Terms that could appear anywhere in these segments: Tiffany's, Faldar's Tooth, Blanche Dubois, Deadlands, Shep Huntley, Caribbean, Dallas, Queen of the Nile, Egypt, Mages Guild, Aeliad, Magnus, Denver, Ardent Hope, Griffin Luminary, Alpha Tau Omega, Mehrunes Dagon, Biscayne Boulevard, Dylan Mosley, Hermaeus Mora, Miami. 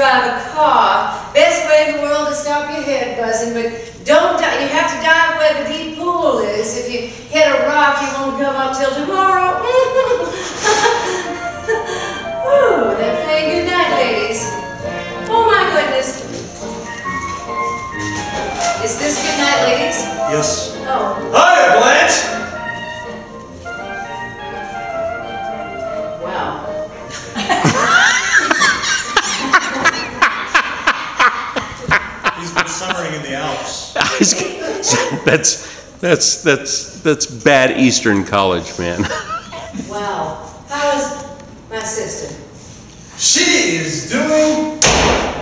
drive a car. Best way in the world to stop your head buzzing, but don't dive. You have to dive where the deep pool is. If you hit a rock, you won't come up till tomorrow. Ooh, they're playing good night, ladies. Oh my goodness. Is this good night, ladies? Yes. Oh. Hi, Blanche! Summering in the Alps. That's bad Eastern college, man. Wow. How is my sister? She is doing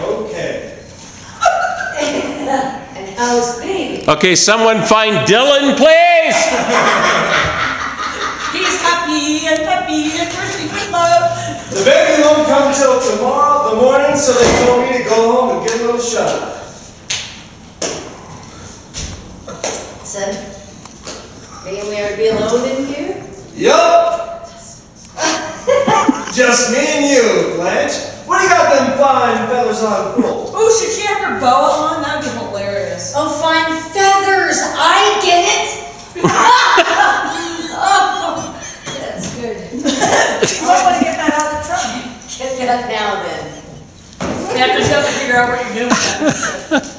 okay. And how's me? Okay, someone find Dylan, please. He's happy and thirsty for love. The baby won't come till tomorrow the morning, so they told me to go home and give a little shut. Son, me and Mary be alone in here? Yup! Just me and you, Blanche. What do you got them fine feathers on for? Oh, should she have her boa on? That'd be hilarious. Oh, fine feathers! I get it! Oh, that's good. I want to get that out of the truck. Get that now, then. Yeah, because you have to figure out what you're doing with that.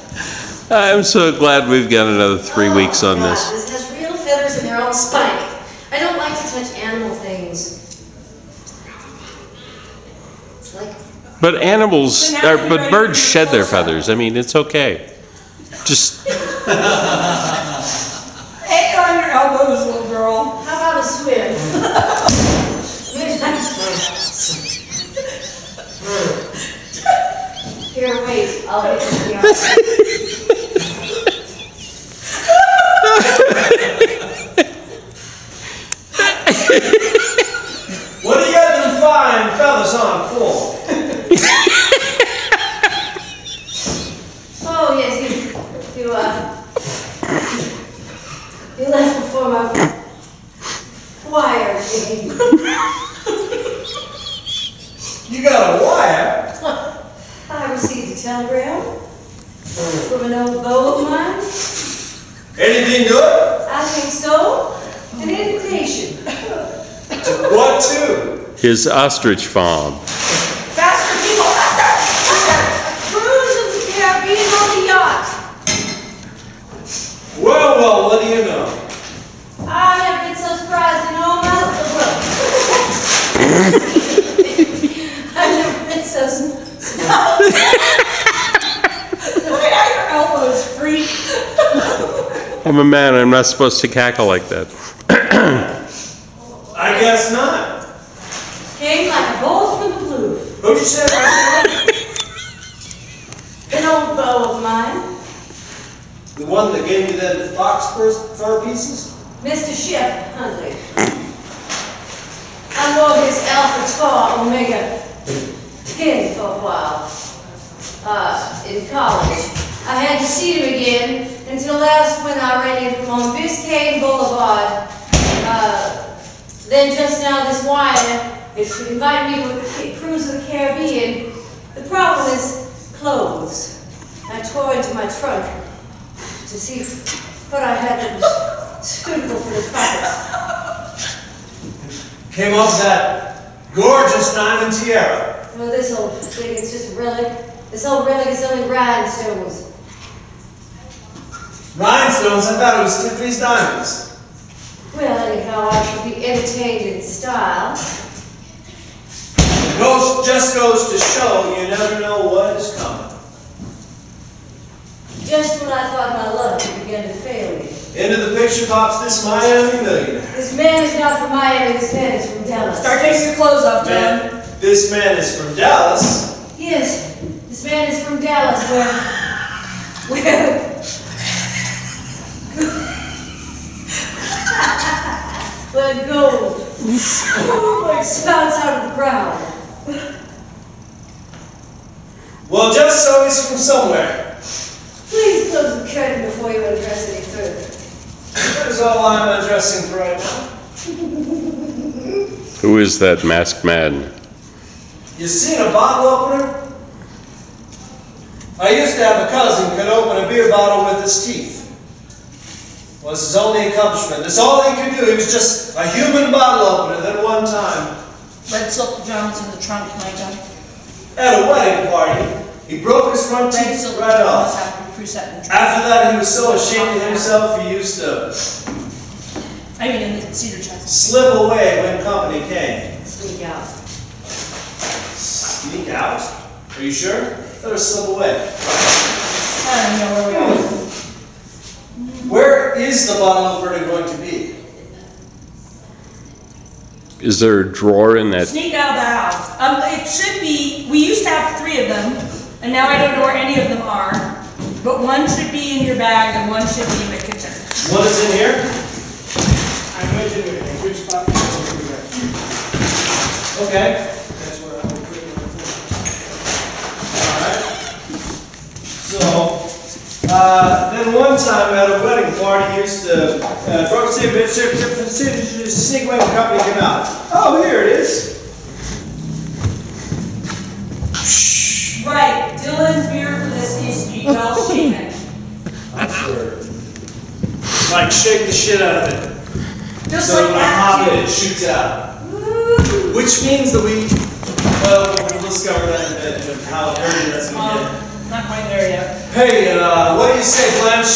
I'm so glad we've got another 3 weeks on this. This has real feathers in their own spike. I don't like to touch animal things. It's like... But animals, but birds shed their feathers. I mean, it's okay. Just... Egg on your elbows, little girl. How about a swim? Here, wait. I'll get the What do you got them fine fellas on for? Oh yes, you left before my wire came. You got a wire? I received a telegram from an old beau of mine. Anything good? I think so. An invitation. What to? His ostrich farm. Faster, people! Faster! Cruise of the Caribbean on the yacht. Well, well, what do you know? I have been so surprised in all my life. I've never been so surprised. Look at how your elbows freak. I'm a man. I'm not supposed to cackle like that. I guess not. Came like a bolt from the blue. Who'd you say that was? An old beau of mine. The one that gave you that fox fur pieces? Mr. Shep Huntley. I wore his Alpha Tau Omega pin for a while. In college. I hadn't seen him again until last when I ran into him on Biscayne Boulevard. Then just now this wire, it invited me to a cruise of the Caribbean. The problem is clothes. I tore into my trunk to see what I had that was suitable for the price. Came off that gorgeous diamond tiara. Well, this old thing is just a relic. This old relic is only rhinestones. Rhinestones? I thought it was Tiffany's diamonds. Well, anyhow, I should be entertained in style. It just goes to show you never know what is coming. Just when I thought my luck had begun to fail me. Into the picture pops this Miami millionaire. This man is not from Miami, this man is from Dallas. Start taking your clothes off, John. This man is from Dallas? Yes, this man is from Dallas, where gold spouts out of the ground. Well, just so it's from somewhere. Please close the curtain before you undress any further. That is all I'm undressing for right now. Who is that masked man? You seen a bottle opener? I used to have a cousin who could open a beer bottle with his teeth. Was his only accomplishment. That's all he could do. He was just a human bottle opener. Then one time, red silk pajamas in the trunk, my gun. At a wedding party, he broke his front teeth right off. After that, he was so ashamed of himself, he used to slip away when company came. Sneak out. Sneak out? Are you sure? I thought it was slip away. I don't know where we are. Where is the bottle opener going to be? Is there a drawer in that? Sneak out of the house. It should be, we used to have 3 of them, and now I don't know where any of them are, but one should be in your bag and one should be in the kitchen. What is in here? I'm going to do it. Which spot? Okay. That's where I will put it. All right. So. Then one time at a wedding party, he used to sneak away when company came out. Oh, here it is. Right, Dylan's beer for this needs to be well shaken. I'm sure. Like shake the shit out of it. Just so like when I hop in, it shoots out. Woo. Which means that we, well, we'll discover that in bed, how dirty that's going to get. Not quite there yet. Hey, what do you say, Blanche?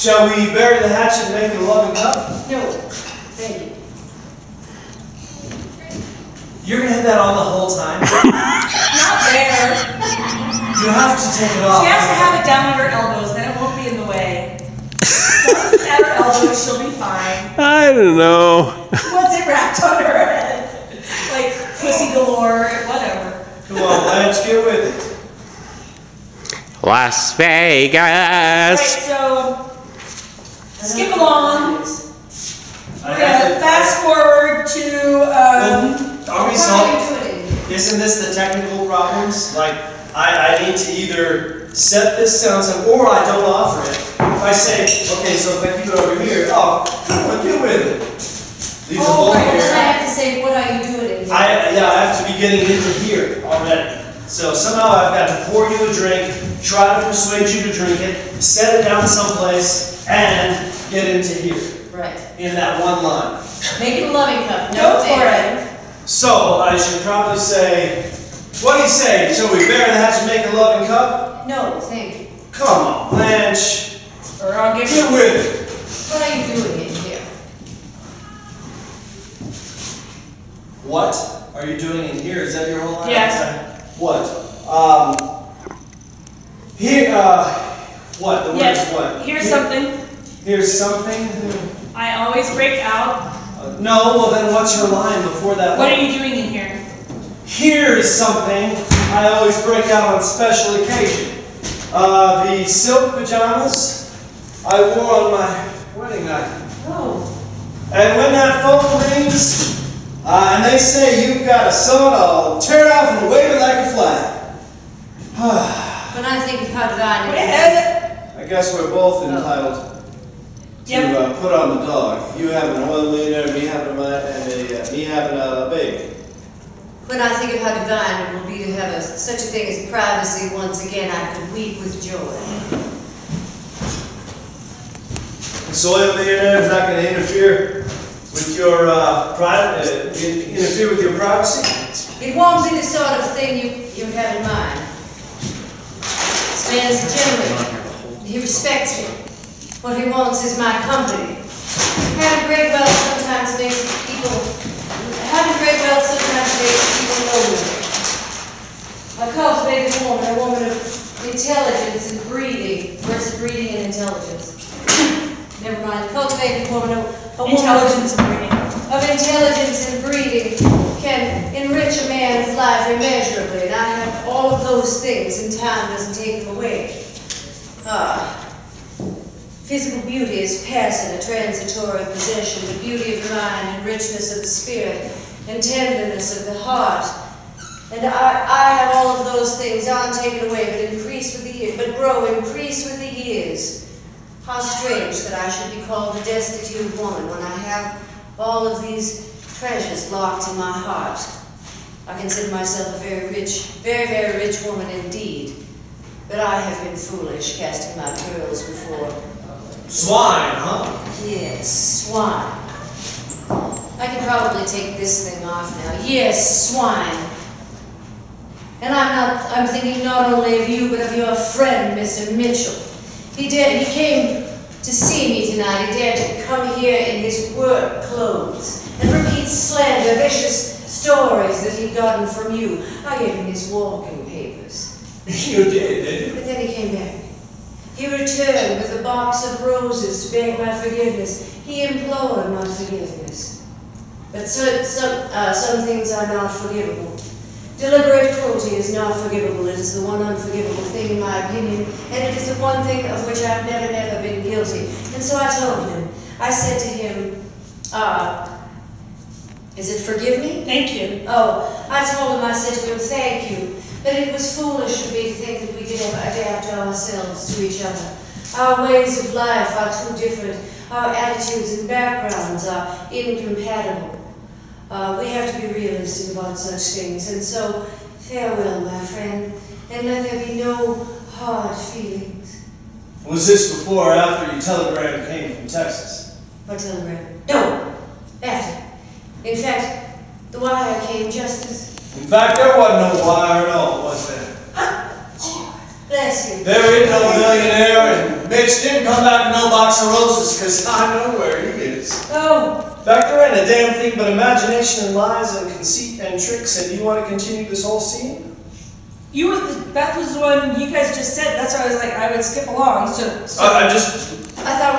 Shall we bury the hatchet and make a loving cup? No, thank you. You're gonna have that on the whole time. Not there. You have to take it off. She has to have it down at her elbows, then it won't be in the way. It's at her elbows, she'll be fine. I don't know. What's it wrapped on her head? Like pussy galore, whatever. Come on, let's get with it. Las Vegas. Alright, so skip along. We're gonna fast forward to. Are we solving? Isn't this the technical problems? Like I need to either set this down or I don't offer it. If I say, okay, so if I keep it over here, get with it. Leave the bowl here. I have to say, what are you doing? I have to be getting into here already. So somehow I've got to pour you a drink, try to persuade you to drink it, set it down someplace, and get into here. Right. In that one line. Make it a loving cup. No, go for it. So I should probably say, what do you say? Shall we bury the hatchet and make a loving cup? No, thank you. Come on, Blanche. Or I'll give you. Get with it. What are you doing in here? What are you doing in here? Is that your whole life? Yes. What? Here, what? The word is what? Here's something. Here's something? I always break out. No, well then what's your line before that? What are you doing in here? Here's something I always break out on special occasion. The silk pajamas I wore on my wedding night. Oh. And when that phone rings, and they say you've got a son, I'll tear it off and wave it like a flag. But I think how did I know that? I guess we're both entitled to put on the dog. You having an oil leader, me having mine, and me having a baby. When I think of how divine it will be to have such a thing as privacy once again, I could weep with joy. So oil leader is not going to interfere with your interfere with your privacy? It won't be the sort of thing you have in mind. This man's a gentleman. He respects me. What he wants is my company. Having great wealth sometimes makes people lonely. I cultivate a woman of intelligence and breeding. Where's the breeding and intelligence? Never mind. Cultivating a woman of intelligence and breeding. Can enrich a man's life immeasurably, and I have all of those things, and time doesn't take them away. Physical beauty is passing, a transitory possession, the beauty of the mind, and richness of the spirit, and tenderness of the heart. And I have all of those things, aren't taken away, but grow, increase with the years. How strange that I should be called a destitute woman when I have all of these treasures locked in my heart. I consider myself a very rich, very, very rich woman indeed. But I have been foolish casting my pearls before. Swine, huh? Yes, swine. I can probably take this thing off now. Yes, swine. And I'm thinking not only of you, but of your friend, Mr. Mitchell. He came to see me tonight. He dared to come here in his work clothes and repeat slander, vicious stories that he'd gotten from you. I gave him his walking papers. You did, didn't you? But then he came back. He returned with a box of roses to beg my forgiveness. He implored my forgiveness. But some things are not forgivable. Deliberate cruelty is not forgivable. It is the one unforgivable thing, in my opinion, and it is the one thing of which I've never, never been guilty. And so I told him. I said to him, is it forgive me? Thank you. Oh, I told him, I said to him, thank you. But it was foolish of me to think that we could ever adapt ourselves to each other. Our ways of life are too different. Our attitudes and backgrounds are incompatible. We have to be realistic about such things, and so farewell, my friend, and let there be no hard feelings. Was this before or after your telegram came from Texas? What telegram? No! After. In fact, the wire came just as... In fact, there wasn't no wire at all, was there? Huh? Bless you. There ain't no millionaire, and Mitch didn't come back with no box of roses, because I know where he is. Oh! Factor in a damn thing but imagination and lies and conceit and tricks, and you want to continue this whole scene? You were the, Beth was the one you guys just said. That's why I was like, I would skip along. I thought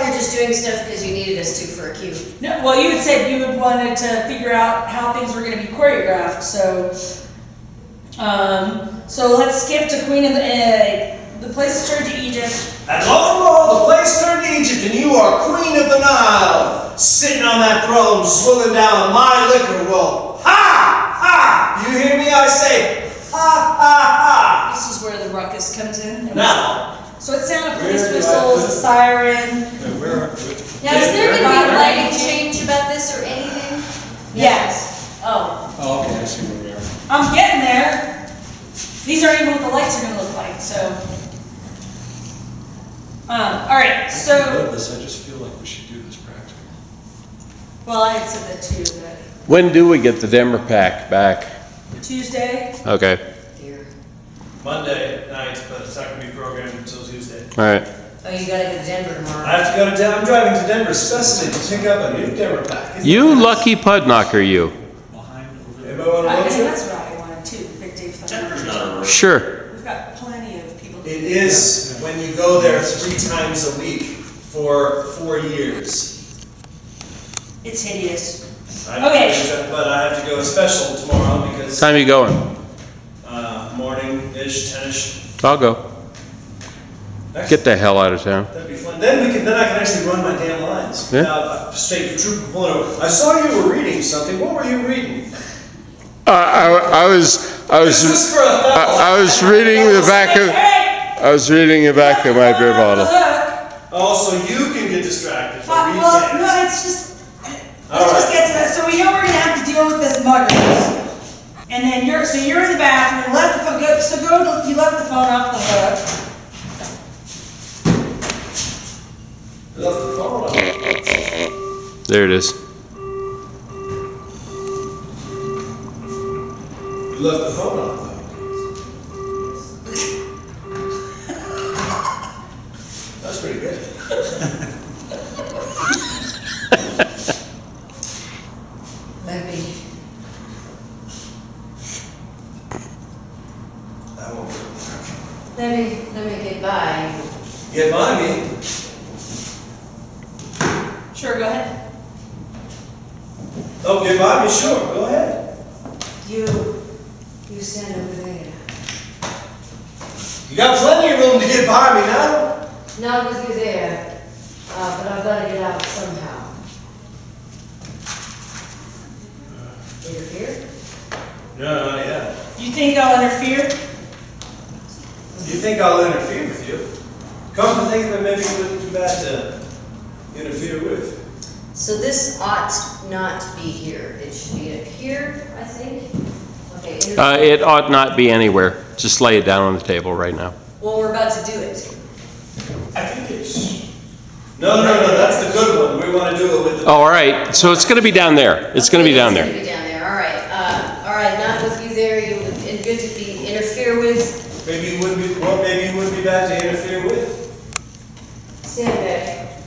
we were just doing stuff because you needed us to for a cue. No, well, you had said you would wanted to figure out how things were going to be choreographed. So, so let's skip to Queen of the place turned to Egypt. And lo and behold, the place turned to Egypt, and you are Queen of the Nile. Sitting on that throne, swilling down my liquor. Well, ha! Ha! You hear me? I say, ha! Ha! Ha! This is where the ruckus comes in. Now. So it sounded police whistles, a siren. Now, is there going to be a lighting change about this or anything? Yes. Oh. Oh, okay. I see where we are. I'm getting there. These aren't even what the lights are going to look like, so. All right, so. I just feel like we should do this. Well, I had said that too, but... When do we get the Denver pack back? Tuesday. Okay. Here. Monday night, but it's not going to be programmed until Tuesday. All right. Oh, you got to go to Denver tomorrow. I have to go to Denver. I'm driving to Denver especially to pick up a new Denver pack. Isn't you lucky pudknocker, you. Behind over there. I think that's what I wanted too. Big day for Denver's not a sure. We've got plenty of people. It is when you go there 3 times a week for 4 years. It's hideous. Okay. But I have to go special tomorrow because... What time are you going? Morning-ish, 10-ish. I'll go. Next. Get the hell out of town. That'd be fun. Then we can. Then I can actually run my damn lines. Yeah. Now, state the troop pulling over. I saw you were reading something. What were you reading? I was reading the back of. I was reading the back of my beer bottle. Oh, so you can get distracted. Well, no, it's just. Let's just get to that. So we know we're gonna have to deal with this muggers. And then you're in the bathroom, left the phone go, so you left the phone off the hook. Left the phone off the hook. There it is. You left the phone off the hook. That's pretty good. Let me get by you. Get by me? Sure, go ahead. Oh, get by me, sure, go ahead. You stand over there. You got plenty of room to get by me now. Not with you there, but I've got to get out somehow. Interfere? No, not yet. You think I'll interfere? You think I'll interfere with you? Come to think of it, maybe it wouldn't be too bad to interfere with. So this ought not be here. It should be up here, I think. It ought not be anywhere. Just lay it down on the table right now. Well, we're about to do it. I think it's... No, no, no, that's the good one. We want to do it with the... Oh, all right. So it's going to be down there. It's going to be down there. It's going to be down there. All right. All right. Not with you there. You would good to be interfere with. Maybe it would be. Well, maybe it would be bad to interfere with. Stand back.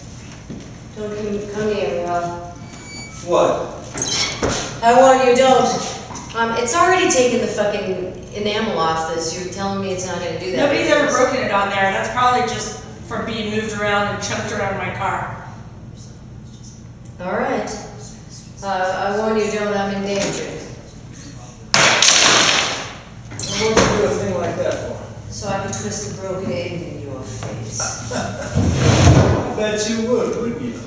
Don't come near, Rob. What? I want you don't. It's already taken the fucking enamel off this. You're telling me it's not going to do that. Nobody's ever broken it on there. That's probably just from being moved around and chucked around my car. All right. I warn you, don't. I'm in danger. What would you do a thing like that for? So I could twist the broken egg in your face. I bet you would, wouldn't you?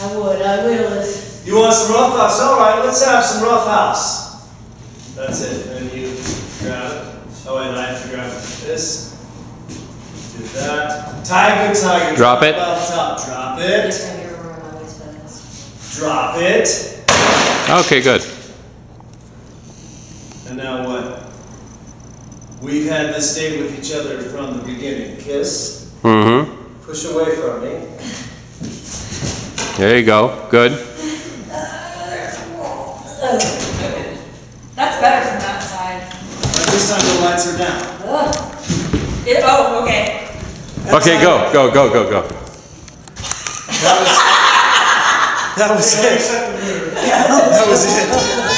I would. I will if... You want some roughhouse? All right, let's have some roughhouse. That's it. And you grab it. Oh, and I have to grab this. Do that. Tiger, tiger. Drop it. Top. Drop it. Drop it. Okay, good. And now what? We've had this day with each other from the beginning. Kiss. Mm-hmm. Push away from me. There you go. Good. That's better from that side. But this time the lights are down. It, oh, okay. That's okay, go, go, go, go, go. That was it. That was it.